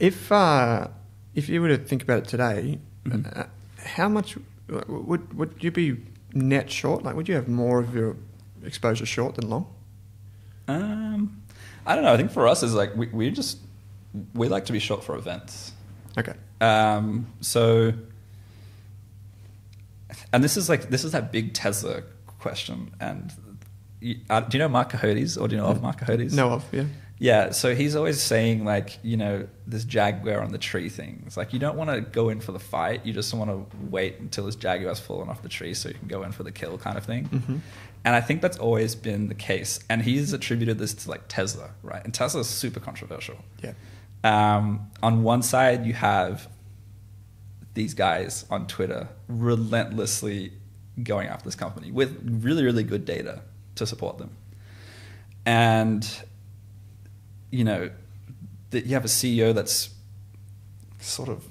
If you were to think about it today, how much would you be net short? Like, would you have more of your exposure short than long? I don't know. I think for us is like we like to be short for events. Okay. So, and this is that big Tesla question. And do you know Mark Cahody's, or do you know of Mark Cahody's? Know of, yeah. Yeah, so he's always saying, like, you know, this jaguar on the tree thing. It's like, you don't want to go in for the fight. You just want to wait until this jaguar's fallen off the tree so you can go in for the kill kind of thing. Mm-hmm. And I think that's always been the case. And he's attributed this to, like, Tesla, right? And Tesla's super controversial. Yeah. On one side, you have these guys on Twitter relentlessly going after this company with really, really good data to support them. And... you know, that you have a CEO that's sort of,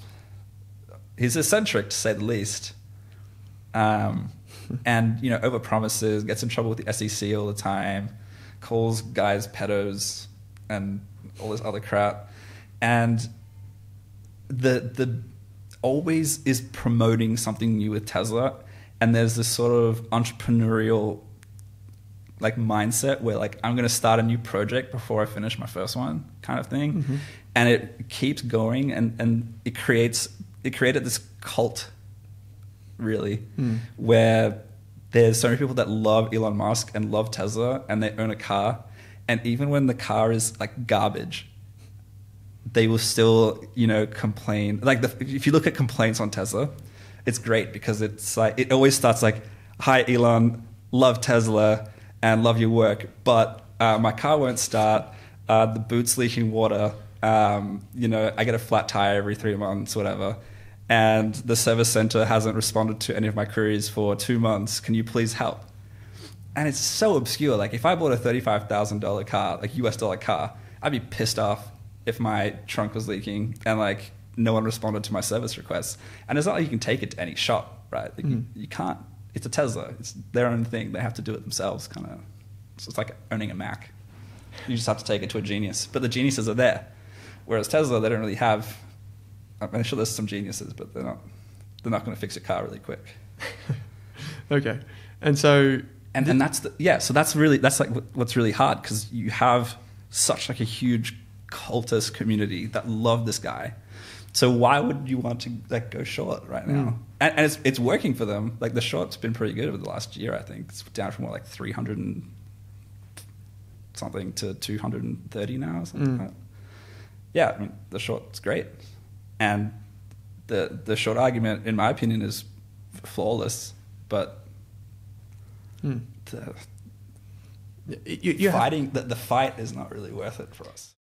he's eccentric to say the least, and, you know, overpromises, gets in trouble with the SEC all the time, calls guys pedos and all this other crap, and the always is promoting something new with Tesla, and there's this sort of entrepreneurial, like, mindset where, like, I'm going to start a new project before I finish my first one kind of thing. Mm-hmm. And it keeps going, and it created this cult, really, where there's so many people that love Elon Musk and love Tesla, and they own a car. And even when the car is, like, garbage, they will still, you know, complain. Like, if you look at complaints on Tesla, it's great because it's like, it always starts like, hi, Elon, love Tesla, and love your work, but my car won't start, the boot's leaking water, you know, I get a flat tire every 3 months, whatever, and the service center hasn't responded to any of my queries for 2 months, can you please help? And it's so obscure. Like, if I bought a $35,000 car, like US dollar car, I'd be pissed off if my trunk was leaking and, like, no one responded to my service requests. And it's not like you can take it to any shop, right? Like, you can't. It's a Tesla. It's their own thing. They have to do it themselves, kind of. So it's like owning a Mac. You just have to take it to a genius. But the geniuses are there. Whereas Tesla, they don't really have... I'm sure there's some geniuses, but they're not going to fix your car really quick. Okay. And so... And that's... So that's really... That's like what's really hard, because you have such, like, a huge cultist community that love this guy. So why would you want to, like, go short right now? And it's working for them. Like, the short's been pretty good over the last year, I think. It's down from, what, like, 300 and something to 230 now, or something like that. Yeah, I mean, the short's great. And the short argument, in my opinion, is flawless, but the fight is not really worth it for us.